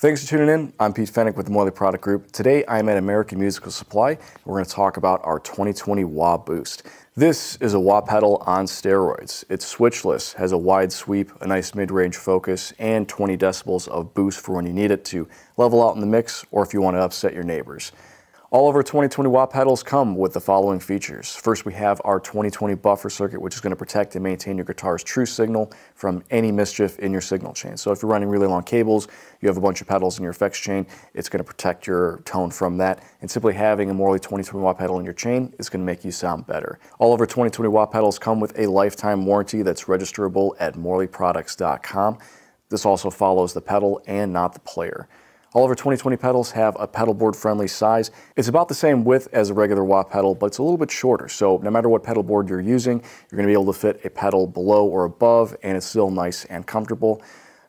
Thanks for tuning in. I'm Pete Fenwick with the Morley Product Group. Today I'm at American Musical Supply. We're going to talk about our 2020 Wah Boost. This is a wah pedal on steroids. It's switchless, has a wide sweep, a nice mid-range focus, and 20 decibels of boost for when you need it to level out in the mix or if you want to upset your neighbors. All of our 2020 wah pedals come with the following features. First, we have our 2020 buffer circuit, which is going to protect and maintain your guitar's true signal from any mischief in your signal chain. So if you're running really long cables, you have a bunch of pedals in your effects chain, it's going to protect your tone from that. And simply having a Morley 2020 wah pedal in your chain is going to make you sound better. All of our 2020 wah pedals come with a lifetime warranty that's registerable at morleyproducts.com. This also follows the pedal and not the player. All of our 2020 pedals have a pedal board friendly size. It's about the same width as a regular wah pedal, but it's a little bit shorter. So no matter what pedal board you're using, you're gonna be able to fit a pedal below or above, and it's still nice and comfortable.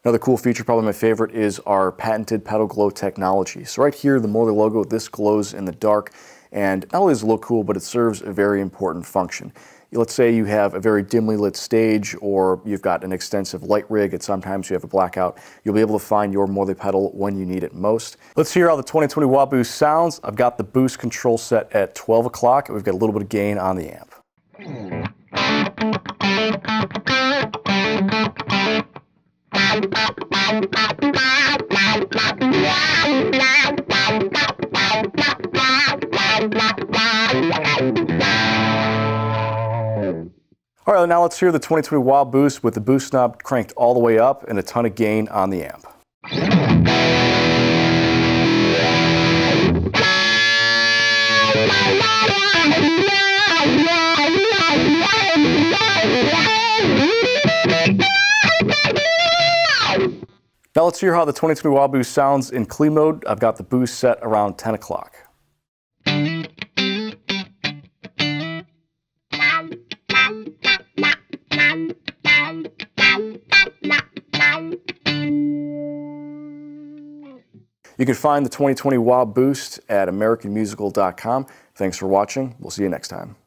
Another cool feature, probably my favorite, is our patented pedal glow technology. So right here, the Morley logo, this glows in the dark, and not only does it look cool, but it serves a very important function. Let's say you have a very dimly lit stage or you've got an extensive light rig and sometimes you have a blackout. You'll be able to find your Morley pedal when you need it most. Let's hear how the 2020 Wah Boost sounds. I've got the boost control set at 12 o'clock and we've got a little bit of gain on the amp. All right, now let's hear the 2020 Wah Boost with the boost knob cranked all the way up and a ton of gain on the amp. Now let's hear how the 2020 Wah Boost sounds in clean mode. I've got the boost set around 10 o'clock. You can find the 2020 Wah Boost at AmericanMusical.com. Thanks for watching. We'll see you next time.